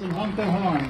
from Hump to Horn.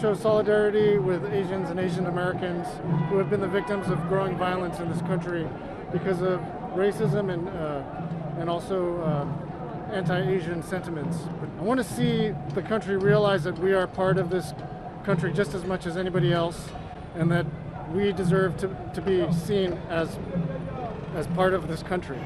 Show solidarity with Asians and Asian Americans who have been the victims of growing violence in this country because of racism and also anti-Asian sentiments. I want to see the country realize that we are part of this country just as much as anybody else, and that we deserve to be seen as part of this country.